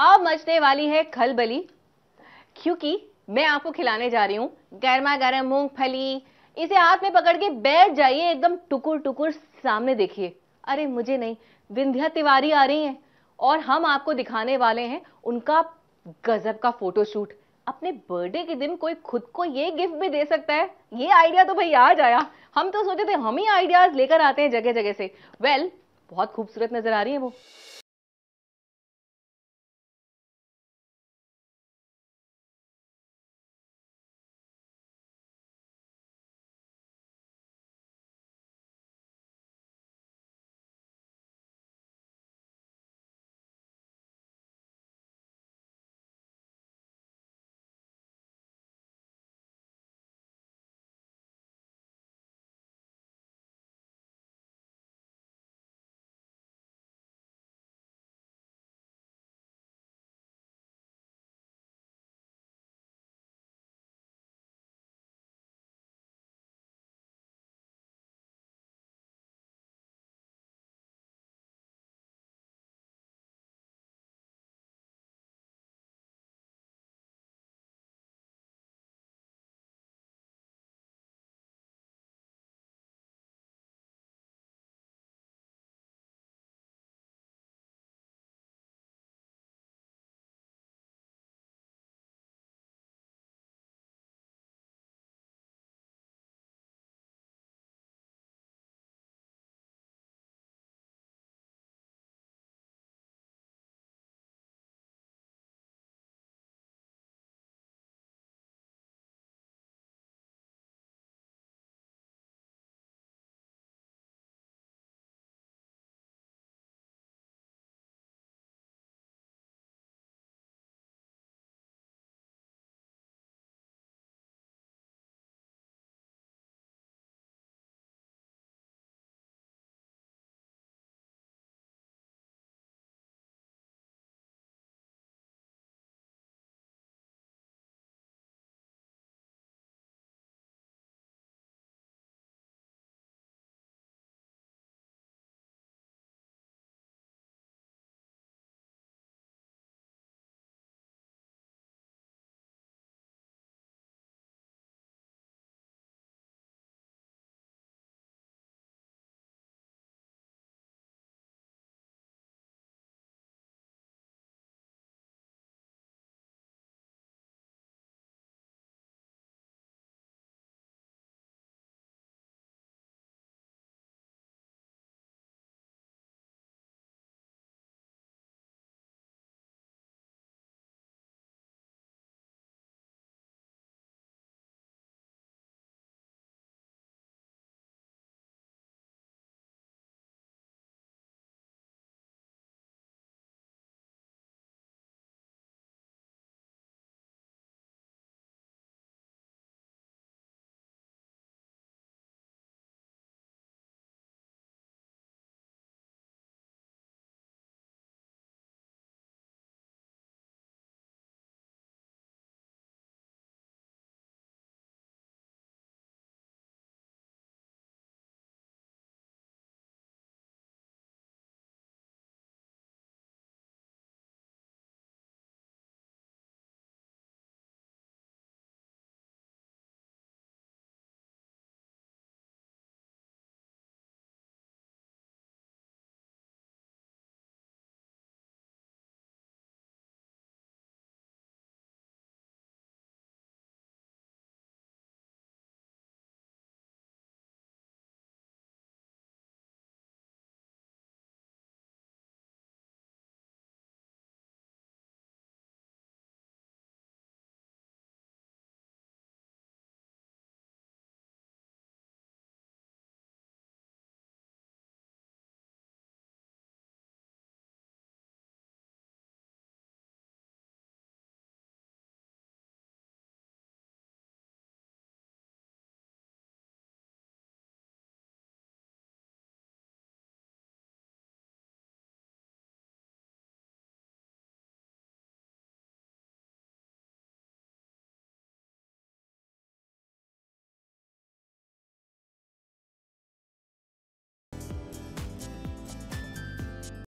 अब मचने वाली है खलबली, क्योंकि मैं आपको खिलाने जा रही हूं गर्मा गर्म मूंगफली। इसे हाथ में पकड़ के बैठ जाइए, एकदम टुकुर टुकुर सामने देखिए। अरे मुझे नहीं, विंध्या तिवारी आ रही हैं और हम आपको दिखाने वाले हैं उनका गजब का फोटोशूट। अपने बर्थडे के दिन कोई खुद को ये गिफ्ट भी दे सकता है, ये आइडिया तो भाई आज आया। हम तो सोचे थे हम ही आइडियाज लेकर आते हैं जगह जगह से। वेल, बहुत खूबसूरत नजर आ रही है वो।